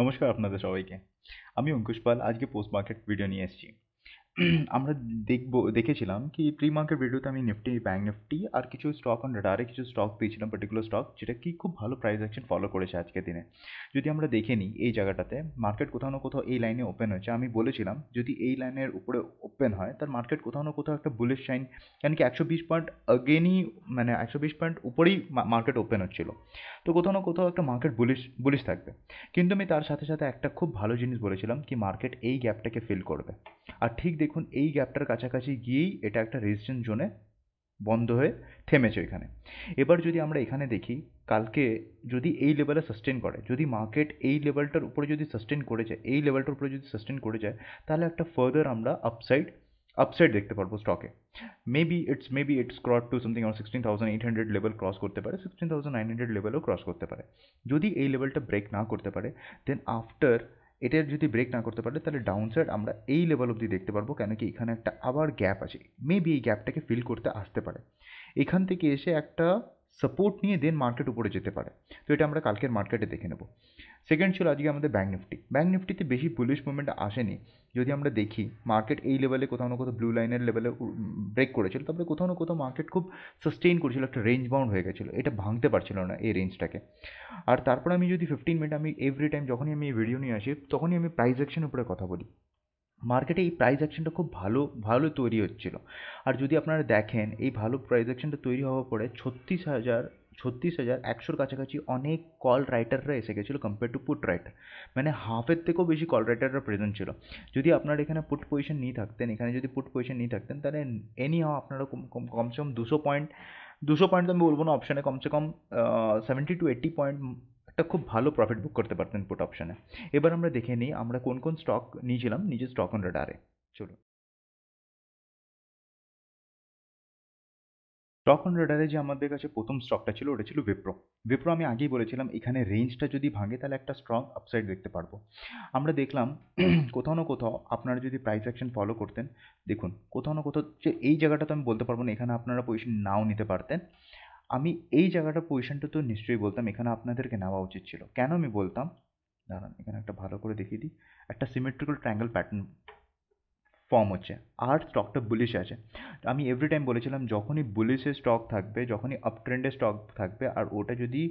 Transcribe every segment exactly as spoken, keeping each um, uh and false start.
নমস্কার আপনাদের সবাইকে। আমি অঙ্কুশ পাল। আজকে পোস্ট মার্কেট ভিডিও নিয়ে এসেছি। আমরা দেখব দেখেছিলাম কি প্রি মার্কেট ভিডিওতে আমি নিফটি, ব্যাঙ্ক নিফটি আর কিছু স্টক অন রাডারে কিছু স্টক পেয়েছিলাম, পার্টিকুলার স্টক যেটা কি খুব ভালো প্রাইস অ্যাকশন ফলো করেছে আজকের দিনে। যদি আমরা দেখে নিই এই জায়গাটাতে মার্কেট কোথাও না কোথাও এই লাইনে ওপেন হয়েছে। আমি বলেছিলাম যদি এই লাইনের উপরে ওপেন হয় তার মার্কেট কোথাও না কোথাও একটা বুলিশ সাইন, কারণ কি একশো বিশ পয়েন্ট আগেনই মানে একশো বিশ পয়েন্ট উপরেই মার্কেট ওপেন হচ্ছিল, তো কোথাও না কোথাও একটা মার্কেট বুলিশ বুলিশ থাকবে। কিন্তু আমি তার সাথে সাথে একটা খুব ভালো জিনিস বলেছিলাম কি মার্কেট এই গ্যাপটাকে ফিল করবে, আর ঠিক দেখুন এই গ্যাপটার কাছাকাছি গিয়েই এটা একটা রেজিস্ট্যান্স জোনে বন্ধ হয়ে থেমেছে এখানে। এবার যদি আমরা এখানে দেখি কালকে যদি এই লেভেলে সাস্টেন করে, যদি মার্কেট এই লেভেলটার উপরে যদি সাস্টেন করে যায়, এই লেভেলটার উপরে যদি সাস্টেন করে যায় তাহলে একটা ফার্দার আমরা আপসাইড আপসাইড দেখতে পারবো স্টকে। Maybe it's maybe it's cross to something আর sixteen thousand eight hundred level cross করতে পারে, সিক্সটিন থাউজেন্ড নাইন হান্ড্রেড লেভেলও ক্রস করতে পারে। যদি এই লেভেলটা ব্রেক না করতে পারে, দেন আফটার এটার যদি ব্রেক না করতে পারলে তাহলে ডাউন সাইড আমরা এই লেভেল অবধি দেখতে পারবো, কেন কি এখানে একটা আবার গ্যাপ আছে, মেবি এই গ্যাপটাকে ফিল করতে আসতে পারে, এখান থেকে এসে একটা সাপোর্ট নিয়ে দেন মার্কেট উপরে যেতে পারে। তো এটা আমরা কালকের মার্কেটে দেখে নেব। সেকেন্ড ছিল আজকে আমাদের ব্যাঙ্ক নিফটি। ব্যাঙ্ক নিফটিতে বেশি বুলিশ মুভমেন্ট আসেনি। যদি আমরা দেখি মার্কেট এই লেভেলে কোথাও না কোথাও ব্লু লাইনের লেভেলে ব্রেক করেছিল, তারপরে কোথাও না কোথাও মার্কেট খুব সাস্টেইন করেছিল, একটা রেঞ্জ বাউন্ড হয়ে গেছিলো, এটা ভাঙতে পারছিল না এই রেঞ্জটাকে। আর তারপরে আমি যদি ফিফটিন মিনিট আমি এভরি টাইম যখনই আমি এই ভিডিও নিয়ে আসি তখনই আমি প্রাইস অ্যাকশনের উপরে কথা বলি। মার্কেটে এই প্রাইস অ্যাকশনটা খুব ভালো ভালো তৈরি হচ্ছিল। আর যদি আপনারা দেখেন এই ভালো প্রাইস অ্যাকশনটা তৈরি হওয়ার পরে ছত্রিশ হাজার ছত্রিশ হাজার একশোর কাছাকাছি অনেক কল রাইটাররা এসে গেছিলো কম্পেয়ার টু পুট রাইটার, মানে হাফের থেকেও বেশি কল রাইটাররা প্রেজেন্ট ছিল। যদি আপনারা এখানে পুট পজিশন নিয়ে থাকতেন, এখানে যদি পুট পজিশন নিয়ে থাকতেন তাহলে এনি হাও আপনারা কম কমসে কম দুশো পয়েন্ট দুশো পয়েন্ট তো আমি বলবো না, অপশানে কমসে কম সেভেন্টি টু এইট্টি পয়েন্ট একটা খুব ভালো প্রফিট বুক করতে পারতেন পুট অপশানে। এবার আমরা দেখে নিই আমরা কোন কোন স্টক নিয়েছিলাম নিজের স্টক অন রাডারে। চলুন স্টক অন রাডারে যে আমাদের কাছে প্রথম স্টকটা ছিল ওটা ছিল উইপ্রো। উইপ্রো আমি আগেই বলেছিলাম এখানে রেঞ্জটা যদি ভাঙে তাহলে একটা স্ট্রং আপসাইড দেখতে পারবো। আমরা দেখলাম কোথাও না কোথাও আপনারা যদি প্রাইস অ্যাকশন ফলো করতেন, দেখুন কোথাও না কোথাও যে এই জায়গাটা তো আমি বলতে পারবো না, এখানে আপনারা পজিশন নাও নিতে পারতেন। আমি এই জায়গাটার পজিশনটা তো নিশ্চয়ই বলতাম এখানে আপনাদেরকে নেওয়া উচিত ছিল। কেন আমি বলতাম দাঁড়ান এখানে একটা ভালো করে দেখিয়ে দিই। একটা সিমেট্রিক্যাল ট্রায়াঙ্গেল প্যাটার্ন ফর্ম হচ্ছে আর স্টকটা বুলিশ আছে। আমি এভরি টাইম বলেছিলাম যখনই বুলিশের স্টক থাকবে, যখনই আপ ট্রেন্ডের স্টক থাকবে আর ওটা যদি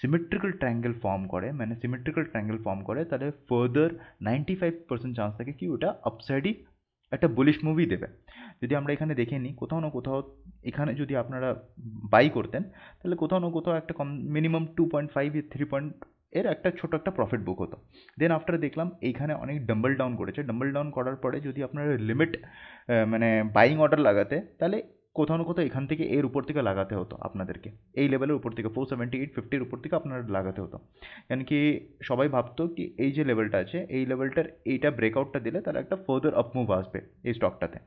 সিমেট্রিক্যাল ট্রায়াঙ্গেল ফর্ম করে, মানে সিমেট্রিক্যাল ট্রায়াঙ্গেল ফর্ম করে তাহলে further ninety five percent chance থাকে কি ওটা আপসাইডই একটা বুলিশ মুভি দেবে। যদি আমরা এখানে দেখে নিই কোথাও না কোথাও এখানে যদি আপনারা বাই করতেন তাহলে কোথাও না কোথাও একটা কম minimum two point five three point এর একটা ছোটো একটা প্রফিট বুক হতো। দেন আফটার দেখলাম এইখানে অনেক ডাম্বল ডাউন করেছে, ডাম্বল ডাউন করার পরে যদি আপনারা লিমিট মানে বাইং অর্ডার লাগাতে তাহলে কোথাও না কোথাও এখান থেকে এর উপর থেকে লাগাতে হতো আপনাদেরকে, এই লেভেলের উপর থেকে ফোর সেভেন্টি এইট ফিফটির উপর থেকে আপনারা লাগাতে হতো। কেন কি সবাই ভাবতো কি এই যে লেভেলটা আছে এই লেভেলটার এইটা ব্রেকআউটটা দিলে তাহলে একটা ফার্দার আপ মুভ আসবে এই স্টকটাতে।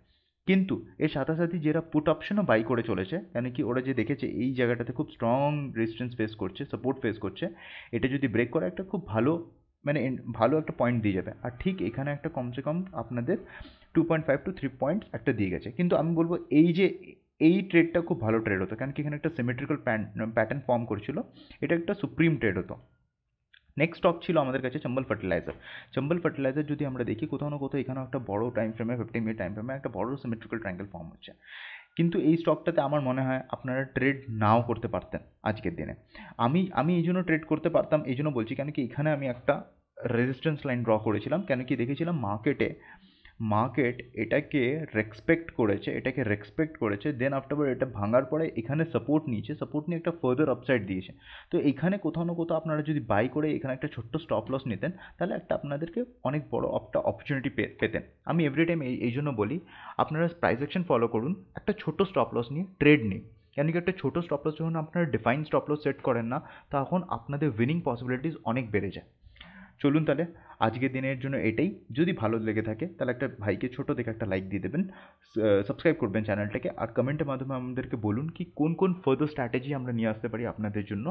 কিন্তু এর সাথে সাথে যারা পুট অপশনও বাই করে চলেছে, কেন কি ওরা যে দেখেছে এই জায়গাটাতে খুব স্ট্রং রেজিস্ট্যান্স ফেস করছে, সাপোর্ট ফেস করছে, এটা যদি ব্রেক করে একটা খুব ভালো মানে ভালো একটা পয়েন্ট দিয়ে যাবে। আর ঠিক এখানে একটা কমসে কম আপনাদের two point five to three points একটা দিয়ে গেছে। কিন্তু আমি বলবো এই যে এই ট্রেডটা খুব ভালো ট্রেড হতো, কারণ কি এখানে একটা সিমেট্রিক্যাল প্যাটার্ন ফর্ম করছিল, এটা একটা সুপ্রিম ট্রেড হতো। নেক্সট স্টক ছিল আমাদের কাছে চম্বল ফার্টিলাইজার। চম্বল ফার্টিলাইজার যদি আমরা দেখি কোথাও না কোথাও এখানেও একটা বড় টাইম ফ্রেমে ফিফটিন মিনিট টাইম ফ্রেমে একটা বড় সিমেট্রিক্যাল ট্রায়াঙ্গেল ফর্ম হচ্ছে। কিন্তু এই স্টকটাতে আমার মনে হয় আপনারা ট্রেড নাও করতে পারতেন আজকের দিনে। আমি আমি এই জন্য ট্রেড করতে পারতাম এই জন্য বলছি, কেন কি এখানে আমি একটা রেজিস্ট্যান্স লাইন ড্র করেছিলাম, কেন কি দেখেছিলাম মার্কেটে মার্কেট এটাকে রেসপেক্ট করেছে এটাকে রেসপেক্ট করেছে দেন আফটারবার এটা ভাঙার পরে এখানে সাপোর্ট নিয়েছে, সাপোর্ট নিয়ে একটা ফার্দার আপসাইড দিয়েছে। তো এখানে কোথাও না কোথাও আপনারা যদি বাই করে এখানে একটা ছোট্ট স্টপ লস নিতেন তাহলে একটা আপনাদেরকে অনেক বড় একটা অপরচুনিটি পেতেন। আমি এভরি টাইম এই জন্য বলি আপনারা প্রাইস অ্যাকশন ফলো করুন, একটা ছোট্ট স্টপ লস নিয়ে ট্রেড নিন, কেন কি একটা ছোটো স্টপ লস যখন আপনারা ডিফাইন স্টপ লস সেট করেন না তখন আপনাদের উইনিং পসিবিলিটিস অনেক বেড়ে যায়। চলুন তাহলে আজকের দিনের জন্য এটাই। যদি ভালো লেগে থাকে তাহলে একটা ভাইকে ছোটো দেখে একটা লাইক দিয়ে দেবেন, সাবস্ক্রাইব করবেন চ্যানেলটাকে, আর কমেন্টের মাধ্যমে আমাদেরকে বলুন কি কোন কোন ফার্দার স্ট্র্যাটেজি আমরা নিয়ে আসতে পারি আপনাদের জন্য,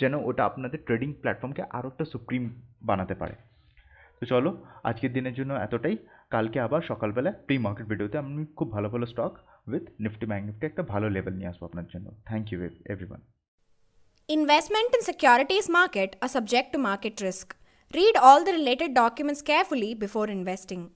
যেন ওটা আপনাদের ট্রেডিং প্ল্যাটফর্মকে আরও একটা সুপ্রিম বানাতে পারে। তো চলো আজকের দিনের জন্য এতটাই। কালকে আবার সকালবেলা প্রি মার্কেট ভিডিওতে আমি খুব ভালো ভালো stock with Nifty bank Nifty একটা ভালো লেভেল নিয়ে আসবো আপনার জন্য। Thank you everyone. Investment in securities market are subject to market risk. Read all the related documents carefully before investing.